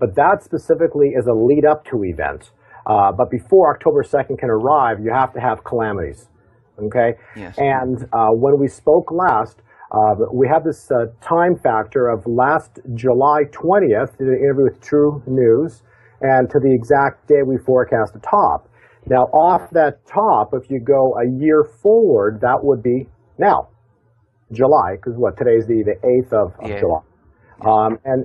But that specifically is a lead up to event. But before October 2nd can arrive, you have to have calamities. Okay? Yes. And when we spoke last, we had this time factor of last July 20th, did an interview with True News, and to the exact day we forecast the top. Now, off that top, if you go a year forward, that would be now, July, because what, today's the 8th of yeah. July.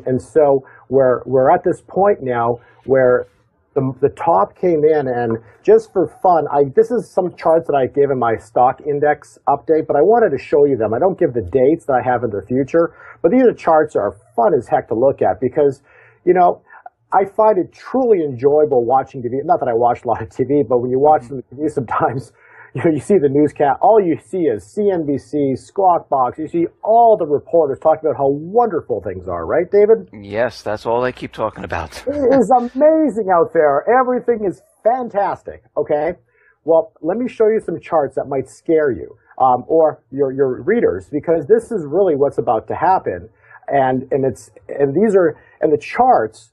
And so we're at this point now where the top came in, and just for fun, this is some charts that I gave in my stock index update, but I wanted to show you them. I don't give the dates that I have in the future, but these are charts that are fun as heck to look at because, you know, I find it truly enjoyable watching TV. Not that I watch a lot of TV, but when you watch the TV sometimes, you know, you see the newscast, all you see is CNBC, Squawk Box. You see all the reporters talking about how wonderful things are, right, David? Yes, that's all they keep talking about. It is amazing out there. Everything is fantastic, okay? Well, let me show you some charts that might scare you or your readers, because this is really what's about to happen. And the charts...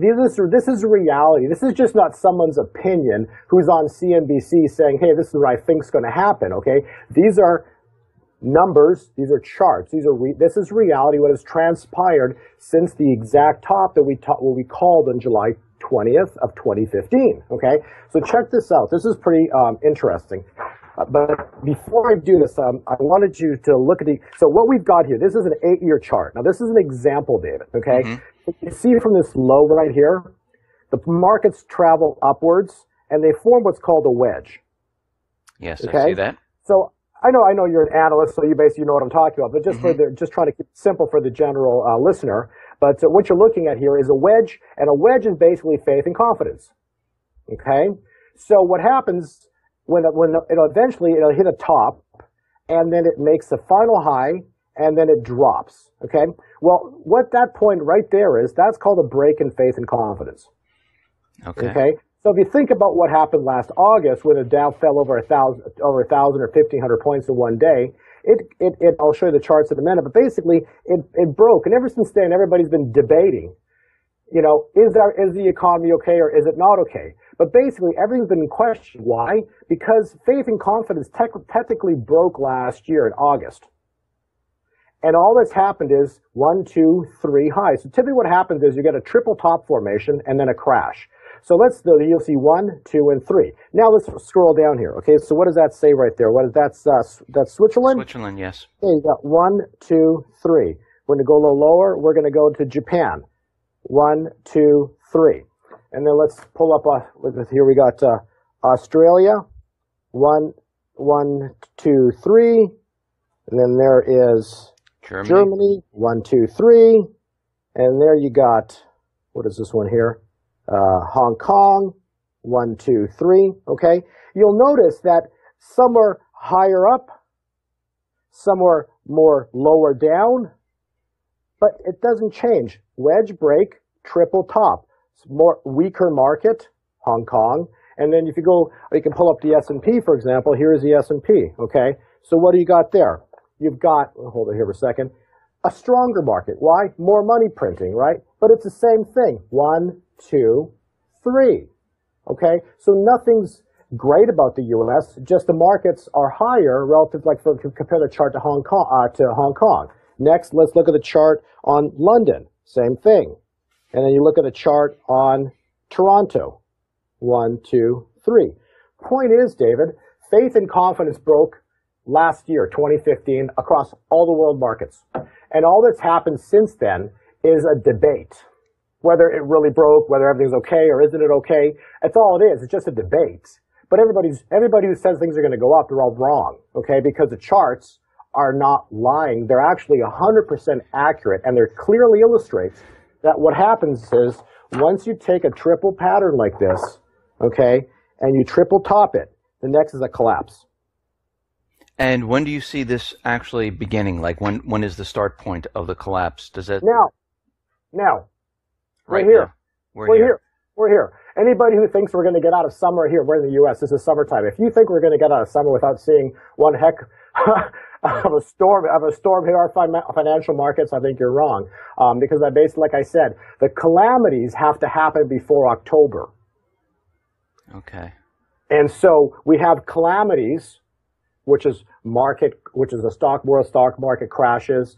This is reality. This is just not someone's opinion who's on CNBC saying, hey, this is what I think is going to happen, okay? These are numbers. These are charts. This is reality, what has transpired since the exact top that we called on July 20th of 2015, okay? So check this out. This is pretty interesting. But before I do this, I wanted you to look at so what we've got here, this is an 8-year chart. Now, this is an example, David, okay? You see from this low right here, the markets travel upwards, and they form what's called a wedge. Yes, okay? I see that. So I know you're an analyst, so you basically know what I'm talking about, but just, just trying to keep it simple for the general listener. But what you're looking at here is a wedge, and a wedge is basically faith and confidence, okay? So what happens... When eventually it'll hit a top, and then it makes the final high, and then it drops, okay? Well, what that point right there is, that's called a break in faith and confidence, okay? So if you think about what happened last August when the Dow fell over 1,000 or 1,500 points in one day, I'll show you the charts in a minute, but basically it broke, and ever since then everybody's been debating, you know, is the economy okay or is it not okay? But basically, everything's been in question. Why? Because faith and confidence technically broke last year in August. And all that's happened is 1, 2, 3 highs. So typically what happens is you get a triple top formation and then a crash. So you'll see 1, 2, and 3. Now let's scroll down here. Okay, so what does that say right there? What is that? That's Switzerland? Switzerland, yes. Okay, you got 1, 2, 3. We're going to go a little lower. We're going to go to Japan. 1, 2, 3. And then let's pull up, here we got Australia, 1, 1, 2, 3. And then there is Germany, 1, 2, 3. And there you got, what is this one here? Hong Kong, 1, 2, 3, okay? You'll notice that some are higher up, some are more lower down, but it doesn't change. Wedge break, triple top. More weaker market, Hong Kong, and then if you go, you can pull up the S&P, for example. Here is the S&P, okay? So what do you got there? You've got, hold it here for a second, a stronger market. Why? More money printing, right? But it's the same thing. 1, 2, 3, okay? So nothing's great about the U.S., just the markets are higher relative, like compare the chart to Hong Kong. Next, let's look at the chart on London. Same thing. And then you look at a chart on Toronto, 1, 2, 3. Point is, David, faith and confidence broke last year, 2015, across all the world markets. And all that's happened since then is a debate, whether it really broke, whether everything's okay or isn't it okay. That's all it is. It's just a debate. But everybody who says things are going to go up, they're all wrong, okay, because the charts are not lying. They're actually 100% accurate, and they're clearly illustrates that what happens is once you take a triple pattern like this, okay, and you triple top it, the next is a collapse. And when do you see this actually beginning? Like when is the start point of the collapse? Does it now? Right here. We're here. Anybody who thinks we're going to get out of summer here, we're in the U.S., this is summertime. If you think we're going to get out of summer without seeing one heck of a storm hit our financial markets, I think you're wrong. Because I basically, like I said, the calamities have to happen before October. Okay. And so we have calamities, which is the world stock market crashes.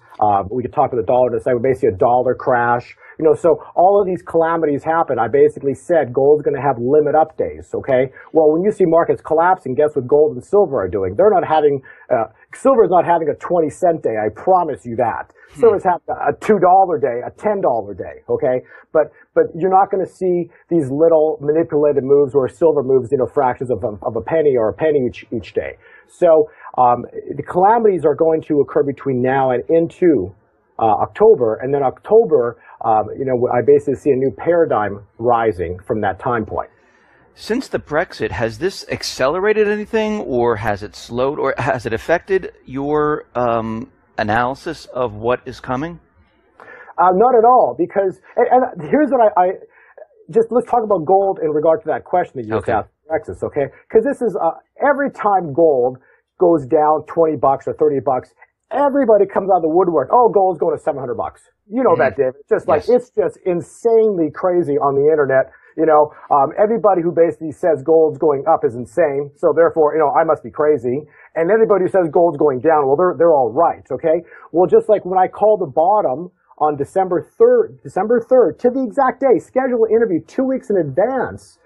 We could talk about the dollar in a second, basically a dollar crash. You know, so all of these calamities happen. I basically said gold's going to have limit up days, okay? Well, when you see markets collapsing, guess what gold and silver are doing? They're not having, silver's not having a 20-cent day, I promise you that. Silver's having a $2 day, a $10 day, okay? But you're not going to see these little manipulated moves where silver moves, you know, fractions of a penny or a penny each day. So the calamities are going to occur between now and into October, and then October, you know, I basically see a new paradigm rising from that time point. Since the Brexit, has this accelerated anything, or has it slowed, or has it affected your analysis of what is coming? Not at all, because, and here's what I just, let's talk about gold in regard to that question that you just asked. Texas, okay? Because this is, every time gold goes down 20 bucks or 30 bucks, everybody comes out of the woodwork, oh, gold's going to 700 bucks. You know that, David. Just like, it's just insanely crazy on the internet. You know, everybody who basically says gold's going up is insane, so therefore, you know, I must be crazy. And everybody who says gold's going down, well, they're all right, okay? Well, just like when I call the bottom on December 3rd, to the exact day, schedule an interview 2 weeks in advance,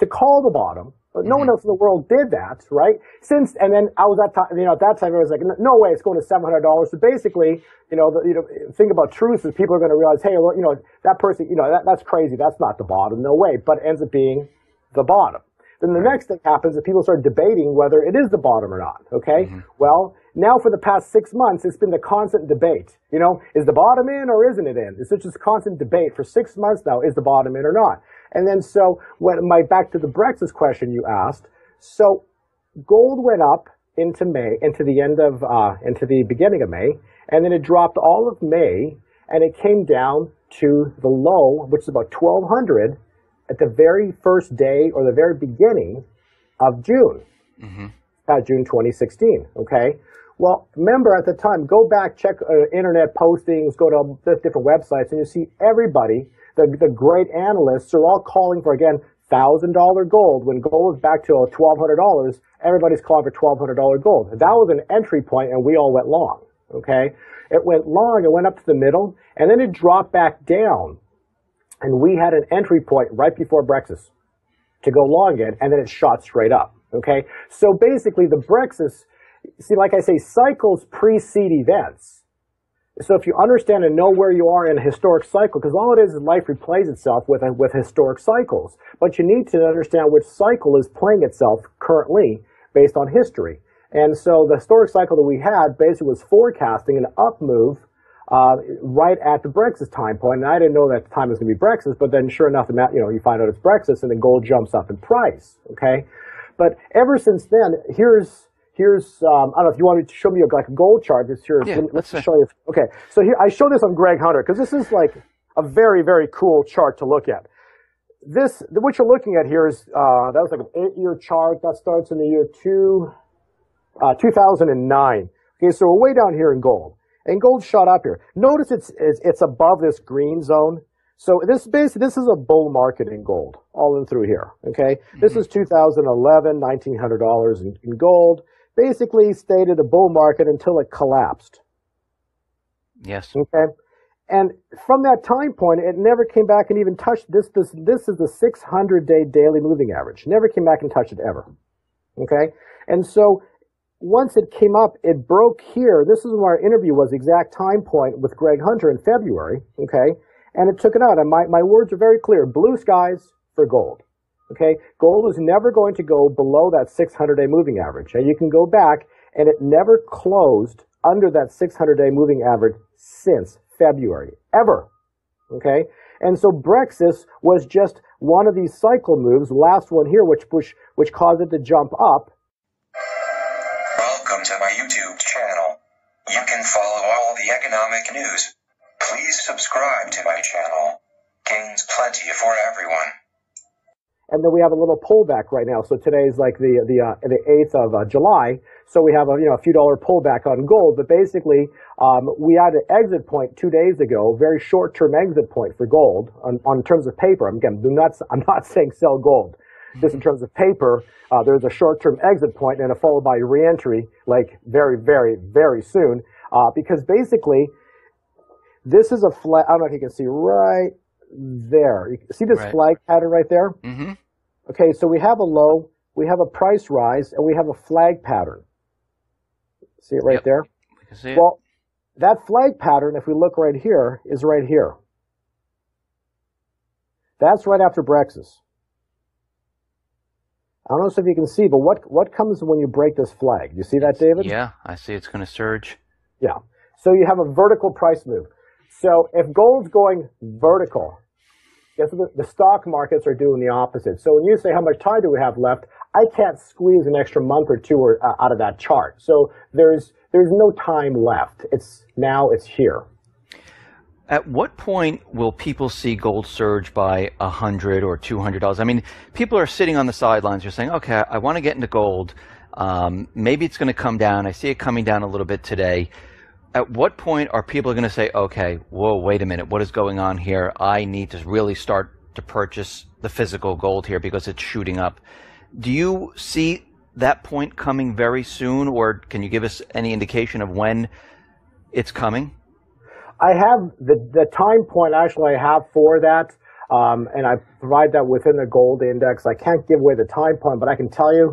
to call the bottom. No one else in the world did that, right? Since, and then I was at, you know, at that time, I was like, no way, it's going to $700. So basically, you know, the thing about truth is people are going to realize, hey, well, you know, that person, you know, that's crazy. That's not the bottom, no way. But it ends up being the bottom. Then the next thing happens is people start debating whether it is the bottom or not, okay? Well, now for the past 6 months, it's been the constant debate. You know, is the bottom in or isn't it in? It's just a constant debate for 6 months now, is the bottom in or not? And then so, when my back to the Brexit question you asked, so gold went up into May, into the end of, into the beginning of May, and then it dropped all of May, and it came down to the low, which is about 1,200, at the very first day or the very beginning of June, June 2016, okay? Well, remember at the time, go back, check internet postings, go to different websites, and you see everybody, the great analysts are all calling for, again, $1,000 gold. When gold is back to $1,200, everybody's calling for $1,200 gold. That was an entry point, and we all went long, okay? It went long, it went up to the middle, and then it dropped back down. And we had an entry point right before Brexit to go long in, and then it shot straight up, okay? So basically, the Brexit, see, like I say, cycles precede events. So if you understand and know where you are in a historic cycle, because all it is life replays itself with historic cycles. But you need to understand which cycle is playing itself currently based on history. And so the historic cycle that we had basically was forecasting an up move right at the Brexit time point. And I didn't know that the time was going to be Brexit, but then sure enough, you know, you find out it's Brexit, and then gold jumps up in price, okay? But ever since then, here's I don't know if you want me to show me like a gold chart. Let's show you. Okay, so here, I show this on Greg Hunter because this is like a very, very cool chart to look at. This, what you're looking at here is, that was like an 8-year chart. That starts in the year 2009. Okay, so we're way down here in gold. And gold shot up here. Notice it's above this green zone. So this basically, this is a bull market in gold, all in through here, okay? This is 2011, $1,900 in gold. Basically stayed in a bull market until it collapsed. Yes. Okay? And from that time point, it never came back and even touched this. This is the 600-day daily moving average. Never came back and touched it ever, okay? And so once it came up, it broke here. This is where our interview was, exact time point with Greg Hunter in February, okay? And it took it out. And my words are very clear. Blue skies for gold. Okay, gold is never going to go below that 600-day moving average. And you can go back, and it never closed under that 600-day moving average since February, ever. Okay, and so Brexit was just one of these cycle moves, last one here, which caused it to jump up. Welcome to my YouTube channel. You can follow all the economic news. Please subscribe to my channel. Gains plenty for everyone. And then we have a little pullback right now. So today's like the 8th of July. So we have a, a few dollar pullback on gold. But basically, we had an exit point 2 days ago, very short-term exit point for gold on terms of paper. Again, I'm not saying sell gold. Just in terms of paper, there's a short-term exit point and a followed by re-entry, like very, very, very soon. Because basically, this is a flag. I don't know if you can see right there. You see this flag pattern right there? Mm-hmm. Okay, so we have a low, we have a price rise, and we have a flag pattern. See it right there? I can see it. Well, that flag pattern, if we look right here, is right here. That's right after Brexit. I don't know if you can see, but what comes when you break this flag? Do you see that, David? Yeah, I see it's going to surge. Yeah. So you have a vertical price move. So if gold's going vertical, guess what? The stock markets are doing the opposite. So when you say how much time do we have left, I can't squeeze an extra month or two out of that chart. So there's no time left. It's now, it's here. At what point will people see gold surge by $100 or $200? I mean, people are sitting on the sidelines. They're saying, okay, I want to get into gold. Maybe it's going to come down. I see it coming down a little bit today. At what point are people going to say, okay, whoa, wait a minute. What is going on here? I need to really start to purchase the physical gold here because it's shooting up. Do you see that point coming very soon, or can you give us any indication of when it's coming? I have the time point actually I have for that, and I provide that within the gold index. I can't give away the time point, but I can tell you,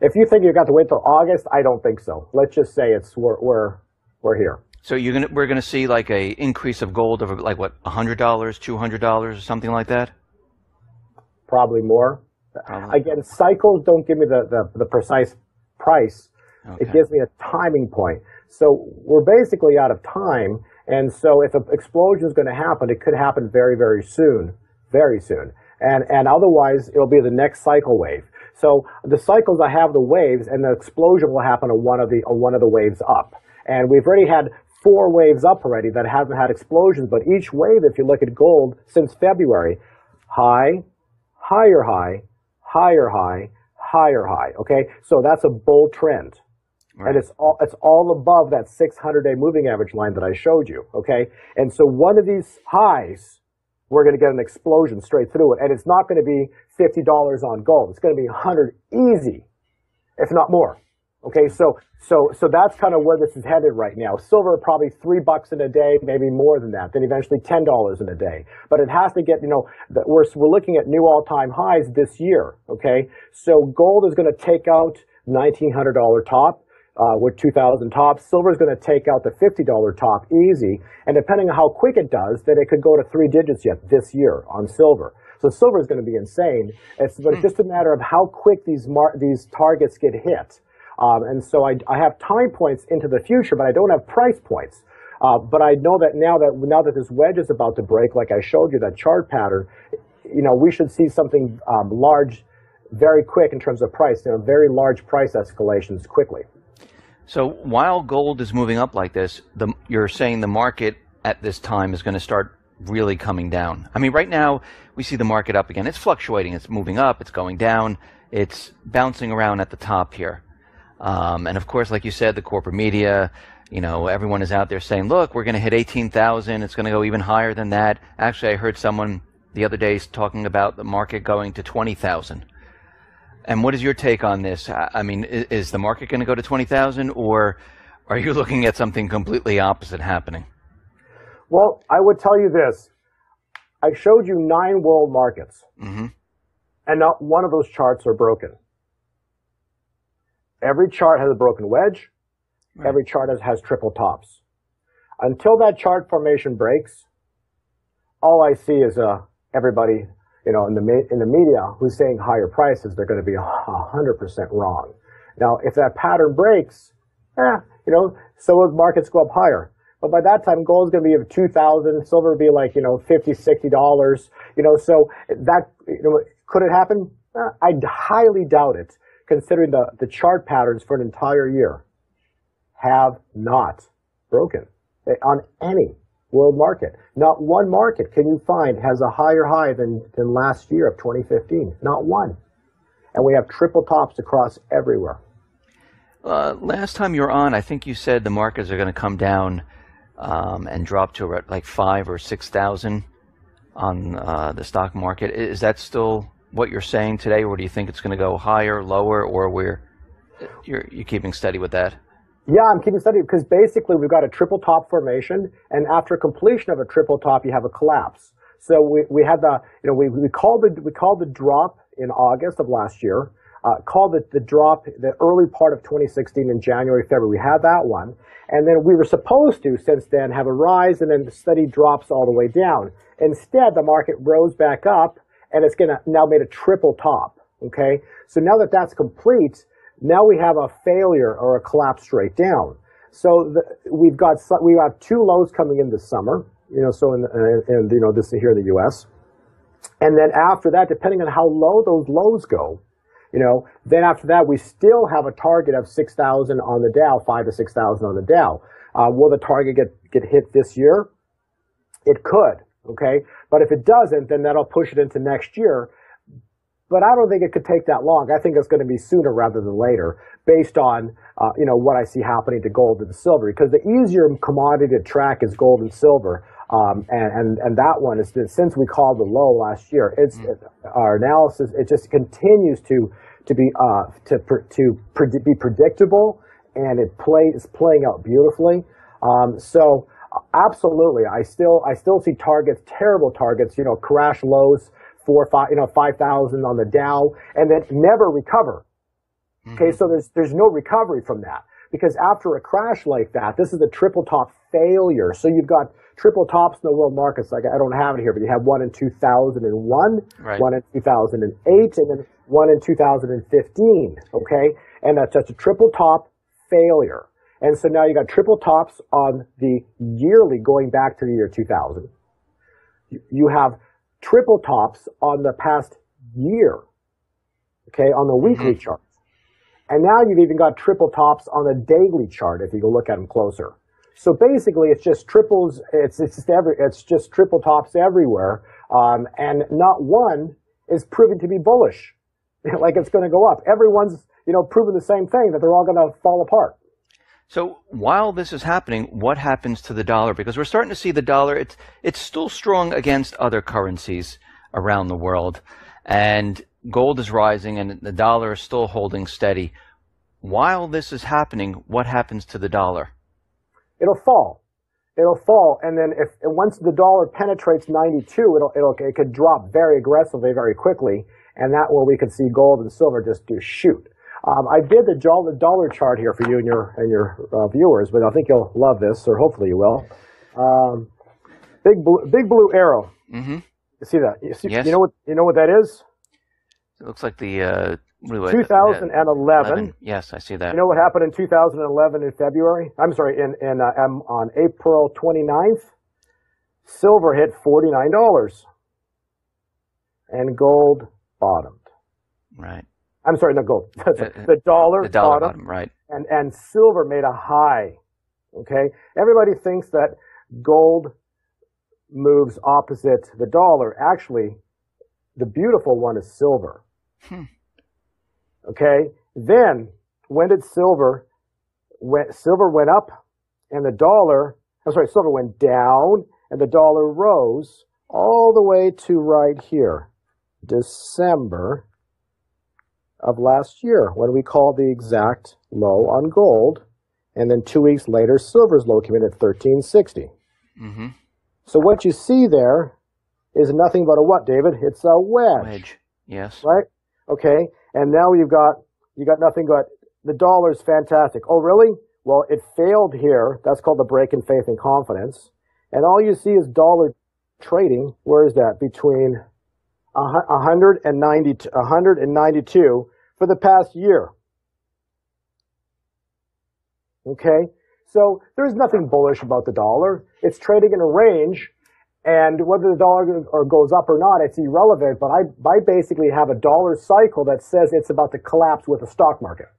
if you think you've got to wait till August, I don't think so. Let's just say it's we're here. So we're gonna see like an increase of gold of like what, $100, $200, or something like that? Probably more. Again, cycles don't give me the precise price. Okay. It gives me a timing point. So we're basically out of time. And so if an explosion is going to happen, it could happen very, very soon, very soon. And otherwise, it'll be the next cycle wave. So the cycles I have the waves, and the explosion will happen on one of the waves up. And we've already had 4 waves up already that haven't had explosions. But each wave, if you look at gold since February, high, higher high, higher high, higher high. Okay, so that's a bull trend. Right. And it's all above that 600-day moving average line that I showed you, okay? And so one of these highs, we're going to get an explosion straight through it, and it's not going to be $50 on gold. It's going to be $100 easy, if not more, okay? So that's kind of where this is headed right now. Silver probably $3 in a day, maybe more than that, then eventually $10 in a day. But it has to get, we're looking at new all-time highs this year, okay? So gold is going to take out $1,900 top. With 2,000 tops, silver is going to take out the $50 top easy, and depending on how quick it does, then it could go to 3 digits yet this year on silver. So silver is going to be insane. But it's just a matter of how quick these targets get hit. And so I have time points into the future, but I don't have price points. But I know that now that this wedge is about to break, like I showed you that chart pattern, we should see something large, very quick in terms of price. Very large price escalations quickly. So while gold is moving up like this, you're saying the market at this time is going to start really coming down. I mean, right now we see the market up again. It's fluctuating. It's moving up. It's going down. It's bouncing around at the top here. And of course, like you said, the corporate media, everyone is out there saying, look, we're going to hit 18,000. It's going to go even higher than that. Actually, I heard someone the other day talking about the market going to 20,000. And what is your take on this? I mean, is the market going to go to 20,000, or are you looking at something completely opposite happening? Well, I would tell you this. I showed you 9 world markets, and not one of those charts are broken. Every chart has a broken wedge. Right. Every chart has triple tops. Until that chart formation breaks, all I see is everybody... in the media who's saying higher prices, they're going to be 100% wrong. Now, if that pattern breaks, so will markets go up higher. But by that time, gold is going to be at 2,000, silver will be like, $50, $60. So that, could it happen? I highly doubt it, considering the chart patterns for an entire year have not broken on any world market. Not one market can you find has a higher high than last year of 2015. Not one. And we have triple tops across everywhere. Last time you were on, I think you said the markets are going to come down and drop to like 5,000 or 6,000 on the stock market. Is that still what you're saying today, or do you think it's going to go higher, lower, or you're keeping steady with that? Yeah, I'm keeping steady because basically we've got a triple top formation, and after completion of a triple top, you have a collapse. So we had the, you know, we called the drop in August of last year, called it the drop the early part of 2016 in January, February. We had that one, and then we were supposed to since then have a rise and then steady drops all the way down. Instead, the market rose back up, and it's gonna now made a triple top. Okay, so now that that's complete. Now we have a failure or a collapse straight down. So we have two lows coming in this summer, you know. So this here in the U.S. And then after that, depending on how low those lows go, you know, then after that we still have a target of 6,000 on the Dow, 5,000 to 6,000 on the Dow. Will the target get hit this year? It could, okay. But if it doesn't, then that'll push it into next year. But I don't think it could take that long. I think it's going to be sooner rather than later, based on you know, what I see happening to gold and silver. Because the easier commodity to track is gold and silver, and that one is since we called the low last year. It's our analysis. It just continues to be predictable, and it's playing out beautifully. So absolutely, I still see targets, terrible targets. You know, crash lows. 5,000 on the Dow, and then never recover. Okay, so there's no recovery from that, because after a crash like that, this is a triple top failure. So you've got triple tops in the world markets. Like I don't have it here, but you have one in 2001, right. One in 2008, and then one in 2015. Okay, and that's just a triple top failure. And so now you got triple tops on the yearly going back to the year 2000. You have triple tops on the past year, okay, on the weekly chart. And now you've even got triple tops on the daily chart if you go look at them closer. So basically it's just triples, it's just triple tops everywhere, and not one is proven to be bullish, like it's going to go up. Everyone's, you know, proven the same thing, that they're all going to fall apart. So while this is happening, what happens to the dollar? Because we're starting to see the dollar, it's still strong against other currencies around the world, and gold is rising and the dollar is still holding steady. While this is happening, what happens to the dollar? It'll fall. It'll fall, and then once the dollar penetrates 92, it could drop very aggressively, very quickly, and that way we could see gold and silver just do shoot. I did the dollar chart here for you and your viewers, but I think you'll love this, or hopefully you will. Big blue arrow. You see that? Yes. You know what that is? It looks like the 2011. Yes, I see that. You know what happened in 2011 in February? I'm sorry, on April 29th, silver hit $49, and gold bottomed. Right. I'm sorry, not gold. The dollar bottom, right? And silver made a high. Okay, everybody thinks that gold moves opposite the dollar. Actually, the beautiful one is silver. Okay, then when did silver? Silver went up, and the dollar. I'm sorry, silver went down, and the dollar rose all the way to right here, December of last year, when we called the exact low on gold, and then 2 weeks later silver's low came in at 1360. So what you see there is nothing but a what, David? It's a wedge. Yes. Right? Okay. And now you got nothing but the dollar's fantastic. Oh really? Well, it failed here. That's called the break in faith and confidence. And all you see is dollar trading. Where is that? Between 192 for the past year. Okay, so there's nothing bullish about the dollar. It's trading in a range, and whether the dollar goes up or not, it's irrelevant. But I basically have a dollar cycle that says it's about to collapse with the stock market.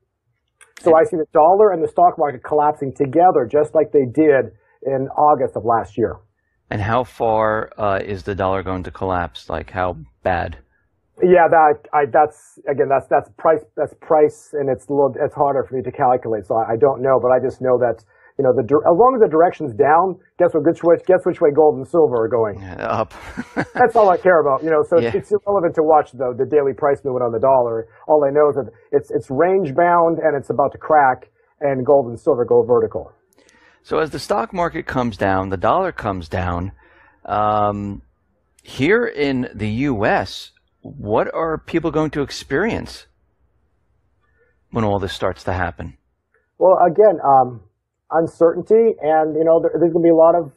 So I see the dollar and the stock market collapsing together, just like they did in August of last year. And how far is the dollar going to collapse? Like how bad? Yeah, that's price. That's price, and it's a little. It's harder for me to calculate, so I don't know. But I just know that as long as the direction's down, guess which way gold and silver are going? Up. That's all I care about. So yeah. It's irrelevant to watch the daily price movement on the dollar. All I know is that it's range bound and it's about to crack, and gold and silver go vertical. So as the stock market comes down, the dollar comes down. Here in the U.S., what are people going to experience when all this starts to happen? Well, again, uncertainty, and there's going to be a lot of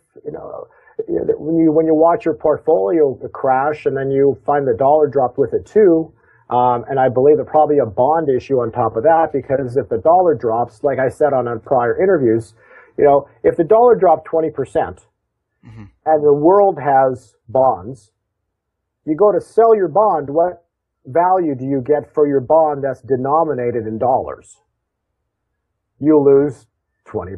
when you watch your portfolio crash, and then you find the dollar dropped with it too. And I believe there's probably a bond issue on top of that, because if the dollar drops, like I said on prior interviews. If the dollar dropped 20% and the world has bonds, you go to sell your bond, what value do you get for your bond that's denominated in dollars? You lose 20%,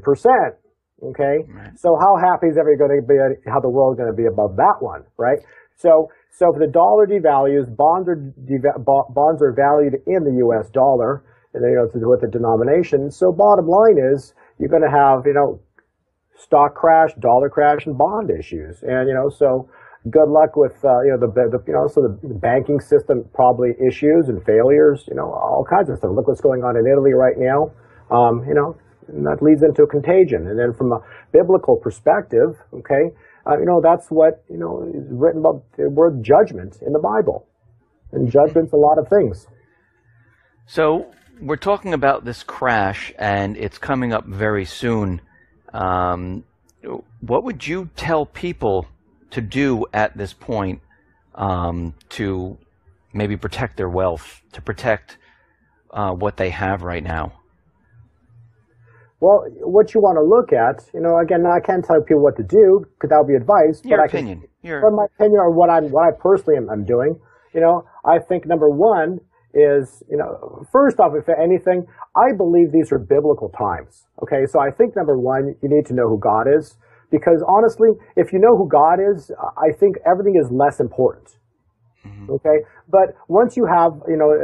okay? Right. So how happy is everybody going to be, how the world going to be above that one, right? So if the dollar devalues, bonds are valued in the U.S. dollar, and with the denomination. So bottom line is, you're going to have, stock crash, dollar crash, and bond issues, and so good luck with the banking system probably issues and failures, all kinds of stuff. Look what's going on in Italy right now, and that leads into a contagion. And then from a biblical perspective, okay, that's what is written about the word judgment in the Bible, and judgment's a lot of things. So. We're talking about this crash, and it's coming up very soon. What would you tell people to do at this point to maybe protect their wealth, to protect what they have right now? Well, what you want to look at, again, I can't tell people what to do, because that would be advice. From my opinion, or what I personally am doing, I think number one, is, first off, if anything, I believe these are biblical times, okay? So I think, number one, you need to know who God is, because honestly, if you know who God is, I think everything is less important, okay? But once you have,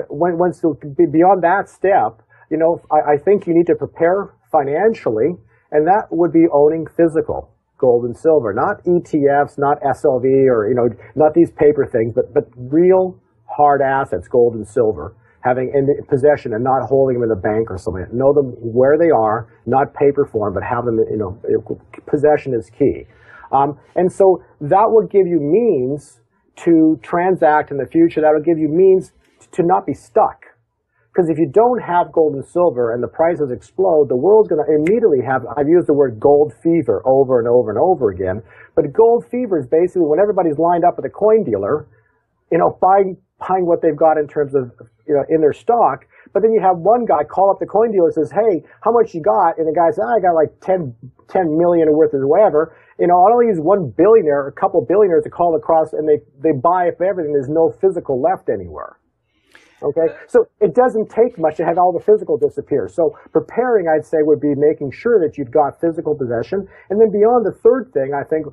once beyond that step, I think you need to prepare financially, and that would be owning physical gold and silver, not ETFs, not SLV, or, not these paper things, but real hard assets, gold and silver, having in possession and not holding them in the bank or something. Know them where they are, not paper form, but have them, possession is key. And so that will give you means to transact in the future. That will give you means to not be stuck. Because if you don't have gold and silver and the prices explode, the world's going to immediately have, I've used the word gold fever over and over and over again, but gold fever is basically when everybody's lined up with a coin dealer, buying what they've got in terms of, in their stock. But then you have one guy call up the coin dealer and says, hey, how much you got? And the guy says, I got like 10 million or worth of whatever. I'll only use one billionaire or a couple billionaires to call across, and they buy up everything. There's no physical left anywhere. Okay? So it doesn't take much to have all the physical disappear. So preparing, I'd say, would be making sure that you've got physical possession. And then beyond the third thing, I think,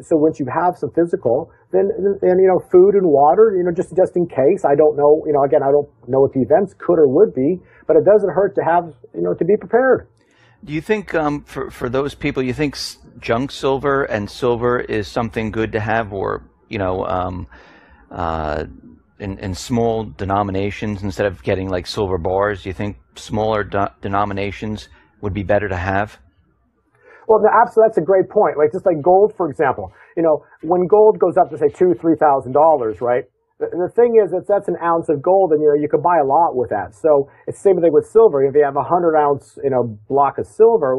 so once you have some physical, then food and water, just in case. I don't know, again, I don't know what the events could or would be, but it doesn't hurt to have, to be prepared. Do you think, for those people, you think junk silver and silver is something good to have, or, in small denominations instead of getting like silver bars? Do you think smaller denominations would be better to have? Well, absolutely, that's a great point. Like just like gold, for example, when gold goes up to say $2,000 to $3,000, right? The thing is that that's an ounce of gold, and you could buy a lot with that. So it's the same thing with silver. If you have a 100-ounce block of silver,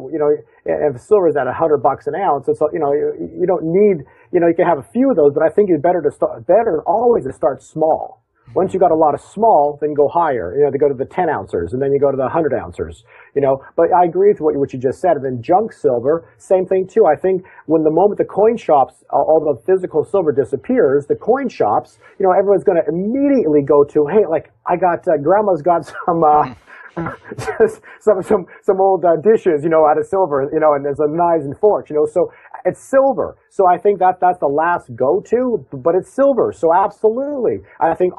if silver is at $100 an ounce, it's you don't need you can have a few of those, but I think it's better to start always to start small. Once you got a lot of small, then go higher. They go to the 10-ouncers, and then you go to the 100-ouncers. But I agree with what you just said. And then junk silver, same thing too. I think when the moment the coin shops, all the physical silver disappears, the coin shops, everyone's going to immediately go to, hey, like I got grandma's got some. Just some old dishes, out of silver, and there's a knives and forks, So It's silver. So I think that that's the last go-to, but it's silver. So absolutely, I think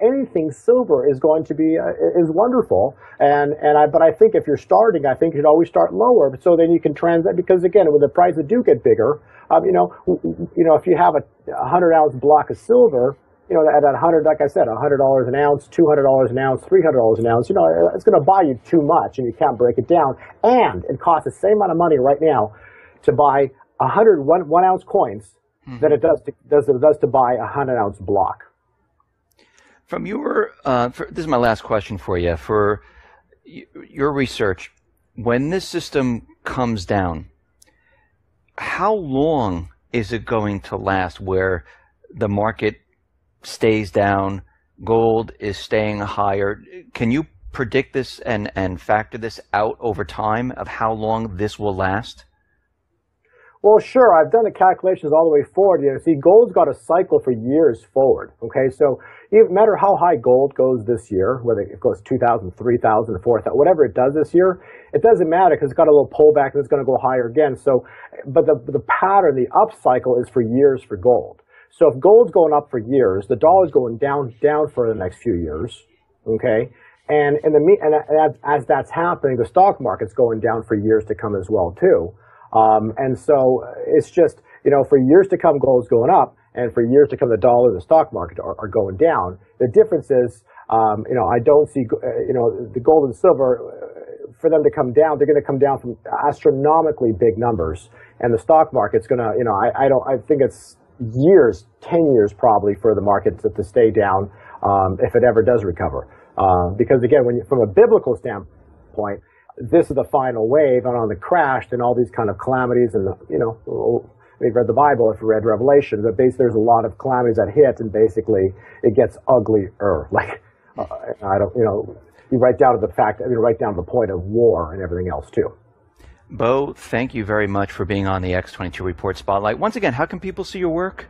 anything silver is going to be is wonderful. But I think if you're starting, I think you'd always start lower. So then you can transact, because again, when the prices do get bigger, if you have a 100-ounce block of silver, at $100, like I said, $100 an ounce, $200 an ounce, $300 an ounce, it's going to buy you too much, and you can't break it down. And it costs the same amount of money right now to buy 100 1-ounce coins than it does to buy a 100-ounce block. From your, this is my last question for you. For your research, when this system comes down, how long is it going to last? Where the market stays down, gold is staying higher. Can you predict this and factor this out over time of how long this will last? Well, sure. I've done the calculations all the way forward. See, gold's got a cycle for years forward. Okay, so no matter how high gold goes this year, whether it goes 2,000, 3,000, 4,000, whatever it does this year, it doesn't matter because it's got a little pullback and it's going to go higher again. So, but the pattern, the up cycle is for years for gold. So if gold's going up for years, the dollar's going down for the next few years, okay? And as that's happening, the stock market's going down for years to come as well too. And so it's just, for years to come, gold's going up, and for years to come, the dollar and the stock market are going down. The difference is, I don't see, the gold and silver. For them to come down, they're going to come down from astronomically big numbers, and the stock market's going to, I think it's years, 10 years probably, for the market to stay down if it ever does recover. Because again, from a biblical standpoint, this is the final wave, and on the crash, and all these kind of calamities, and we've read the Bible, if you read Revelation, but basically there's a lot of calamities that hit, and basically it gets uglier. Like you write down to the fact, right down to the point of war and everything else too. Bo, thank you very much for being on the X22 Report Spotlight. Once again, how can people see your work?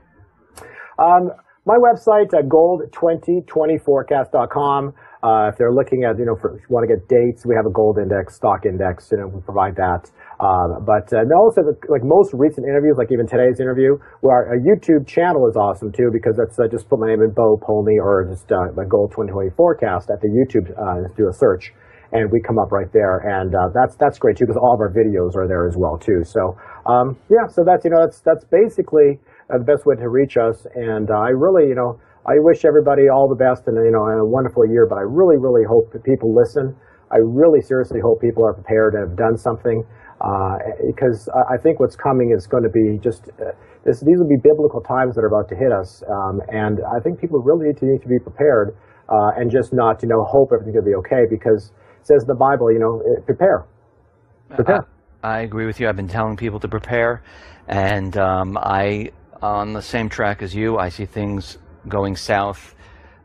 My website at gold2020forecast.com. If they're looking at, if you want to get dates, we have a gold index, stock index, we provide that. And also, like most recent interviews, like even today's interview, where our YouTube channel is awesome too, because that's just put my name in, Bo Polny, or just my Gold 2020 Forecast at the YouTube, just do a search, and we come up right there, and that's great too, because all of our videos are there as well too. So yeah, so that's that's basically the best way to reach us, and I really I wish everybody all the best and a wonderful year, but I really, really hope that people listen. I really seriously hope people are prepared and have done something, because I think what's coming is going to be just, these will be biblical times that are about to hit us, and I think people really need to be prepared and just not, hope everything's going to be okay, because it says in the Bible, prepare. Prepare. I agree with you. I've been telling people to prepare, and on the same track as you, I see things going south.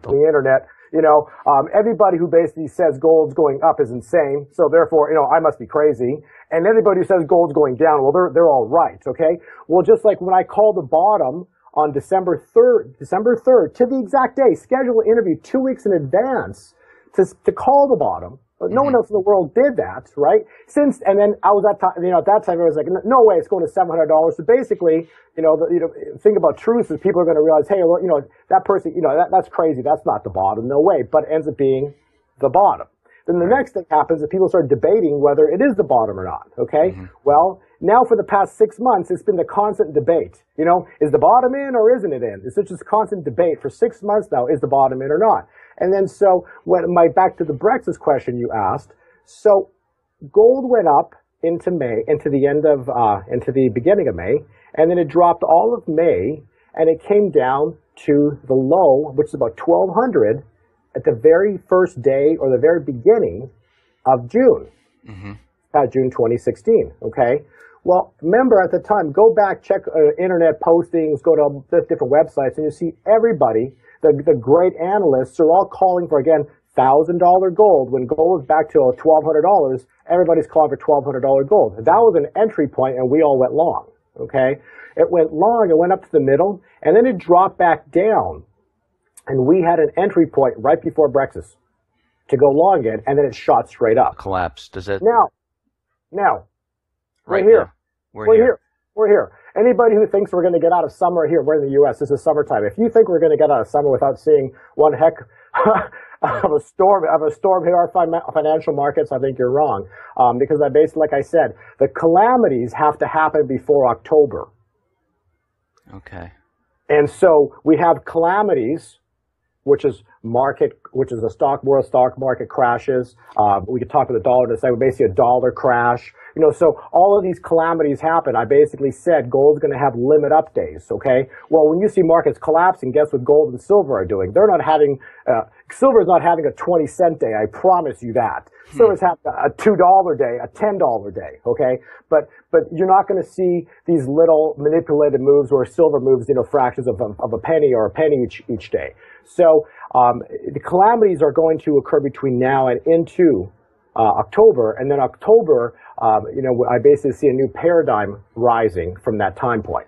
The internet, everybody who basically says gold's going up is insane, so therefore, I must be crazy. And everybody who says gold's going down, well, they're all right, okay? Well, just like when I called the bottom on December 3rd, to the exact day, schedule an interview 2 weeks in advance to call the bottom. But no one else in the world did that, right? And then I was at that time, I was like, no way, it's going to $700. So basically, the thing about truth is people are going to realize, hey, well, that person, that's crazy. That's not the bottom, no way. But it ends up being the bottom. Then the next thing happens is people start debating whether it is the bottom or not, okay? Well, now for the past 6 months, it's been the constant debate. Is the bottom in or isn't it in? It's just a constant debate for 6 months now, is the bottom in or not? And then so, back to the Brexit question you asked, so gold went up into May, into the beginning of May, and then it dropped all of May, and it came down to the low, which is about 1,200, at the very first day or the very beginning of June, June 2016, okay? Well, remember at the time, go back, check internet postings, go to different websites, and you see everybody, the great analysts are all calling for, again, $1,000 gold. When gold is back to $1,200, everybody's calling for $1,200 gold. That was an entry point, and we all went long, okay? It went long, it went up to the middle, and then it dropped back down. And we had an entry point right before Brexit to go long in, and then it shot straight up. Collapse. Does it? Now. Right here. We're here. We're here. Anybody who thinks we're going to get out of summer here, we're in the U.S., this is summertime. If you think we're going to get out of summer without seeing one heck of a storm hit our financial markets, I think you're wrong. Because I basically, like I said, the calamities have to happen before October. Okay. And so we have calamities, which is the world stock market crashes. We could talk about the dollar to say basically a dollar crash. You know, so all of these calamities happen. I basically said gold's going to have limit up days, okay? Well, when you see markets collapsing, guess what gold and silver are doing? They're not having, silver's not having a 20-cent day, I promise you that. Silver's having a $2 day, a $10 day, okay? But you're not going to see these little manipulated moves where silver moves, you know, fractions of a penny or a penny each day. So the calamities are going to occur between now and into October, and then October, you know, I basically see a new paradigm rising from that time point.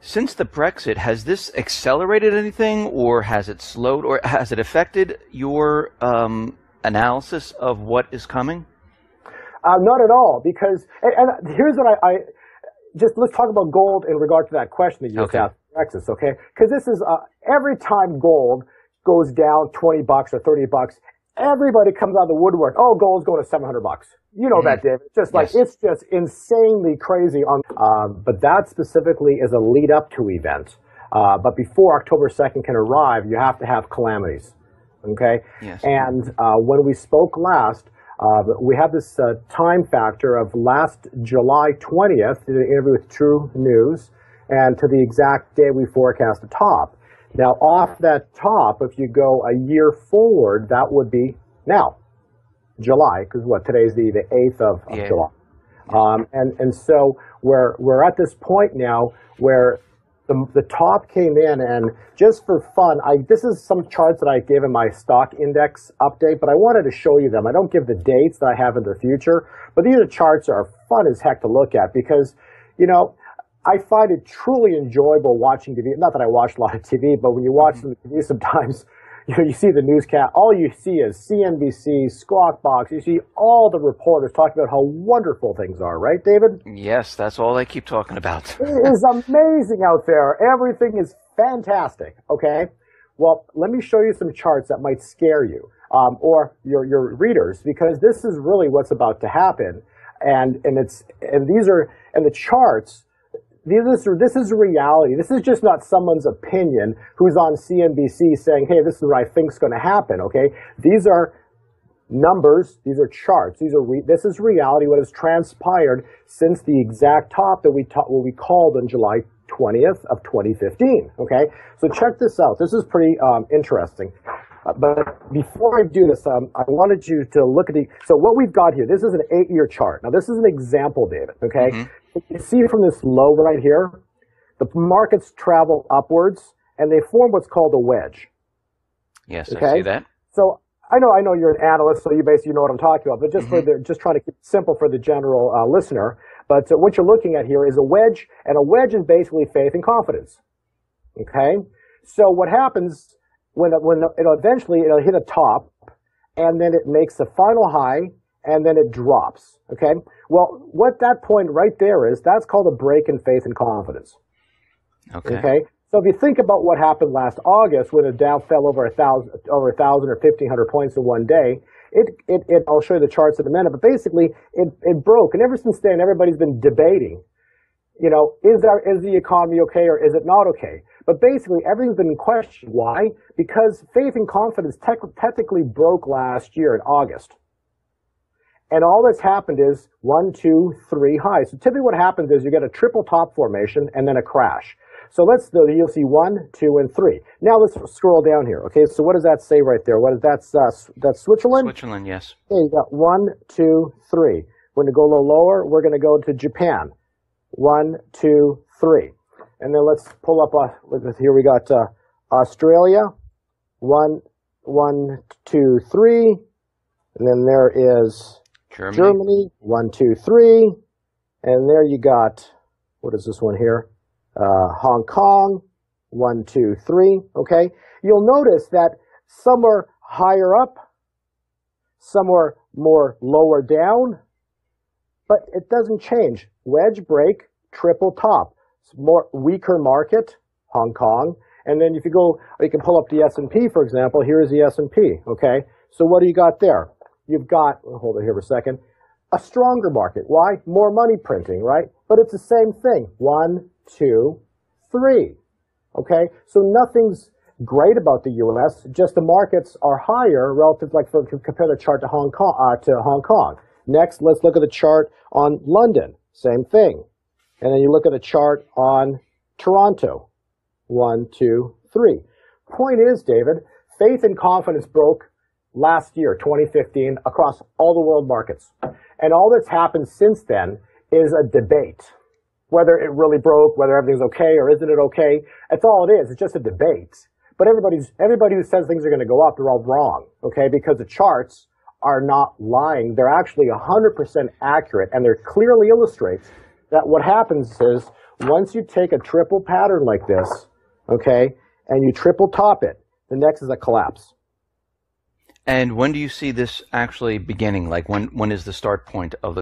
Since the Brexit, has this accelerated anything, or has it slowed, or has it affected your analysis of what is coming? Not at all, because, and here's what I just, let's talk about gold in regard to that question that you just asked, Brexit, okay? Because this is, every time gold goes down 20 bucks or 30 bucks, everybody comes out of the woodwork. Oh, gold's going to 700 bucks. You know that, David. It's just like, it's just insanely crazy. But that specifically is a lead up to event. But before October 2nd can arrive, you have to have calamities. Okay? Yes. And when we spoke last, we have this time factor of last July 20th, did an interview with True News, and to the exact day we forecast the top. Now, off that top, if you go a year forward, that would be now, July, because what, today's the 8th of July. And so we're at this point now where the top came in, and just for fun, this is some charts that I gave in my stock index update, but I wanted to show you them. I don't give the dates that I have in the future, but these are charts that are fun as heck to look at because, you know, I find it truly enjoyable watching TV. Not that I watch a lot of TV, but when you watch the TV sometimes, you know, you see the newscast, all you see is CNBC, Squawk Box, you see all the reporters talking about how wonderful things are, right, David? Yes, that's all they keep talking about. It is amazing out there. Everything is fantastic, okay? Well, let me show you some charts that might scare you or your readers, because this is really what's about to happen. And the charts, this is reality. This is just not someone's opinion who's on CNBC saying, hey, this is what I think is going to happen, okay? These are numbers. These are charts. This is reality, what has transpired since the exact top that we called on July 20th of 2015, okay? So check this out. This is pretty interesting. But before I do this, I wanted you to look at so what we've got here, this is an 8-year chart. Now, this is an example, David, okay? You see from this low right here, the markets travel upwards, and they form what's called a wedge. Yes, okay? I see that. So I know you're an analyst, so you basically know what I'm talking about, but just just trying to keep it simple for the general listener. But what you're looking at here is a wedge, and a wedge is basically faith and confidence, okay? So what happens when it'll eventually hit a top, and then it makes a final high, and then it drops, okay? Well, what that point right there is, that's called a break in faith and confidence, okay? So if you think about what happened last August when the Dow fell over 1,000 or 1,500 points in one day, I'll show you the charts in a minute, but basically it broke, and ever since then, everybody's been debating, you know, is the economy okay or is it not okay? But basically, everything's been questioned. Why? Because faith and confidence technically broke last year in August. And all that's happened is 1, 2, 3 highs. So typically what happens is you get a triple top formation and then a crash. So you'll see 1, 2, and 3. Now let's scroll down here. Okay, so what does that say right there? What is that? That's Switzerland? Switzerland, yes. Okay, you got 1, 2, 3. We're going to go a little lower. We're going to go to Japan. 1, 2, 3. And then let's pull up, here we got Australia, 1, 1, 2, 3, and then there is Germany, 1, 2, 3, and there you got, what is this one here, Hong Kong, 1, 2, 3, okay? You'll notice that some are higher up, some are more lower down, but it doesn't change. Wedge break, triple top. More weaker market, Hong Kong. And then if you go, you can pull up the S&P, for example. Here is the S&P, okay? So what do you got there? You've got, hold it here for a second, a stronger market. Why? More money printing, right? But it's the same thing. 1, 2, 3, okay? So nothing's great about the U.S., just the markets are higher relative, like for compare the chart to Hong Kong. Next, let's look at the chart on London. Same thing. And then you look at the chart on Toronto. 1, 2, 3. Point is, David, faith and confidence broke last year, 2015, across all the world markets. And all that's happened since then is a debate. Whether it really broke, whether everything's okay or isn't it okay, that's all it is. It's just a debate. But everybody who says things are going to go up, they're all wrong, okay? Because the charts are not lying. They're actually 100% accurate, and they're clearly illustrate that what happens is once you take a triple pattern like this, okay, and you triple top it, the next is a collapse. And when do you see this actually beginning? Like when is the start point of the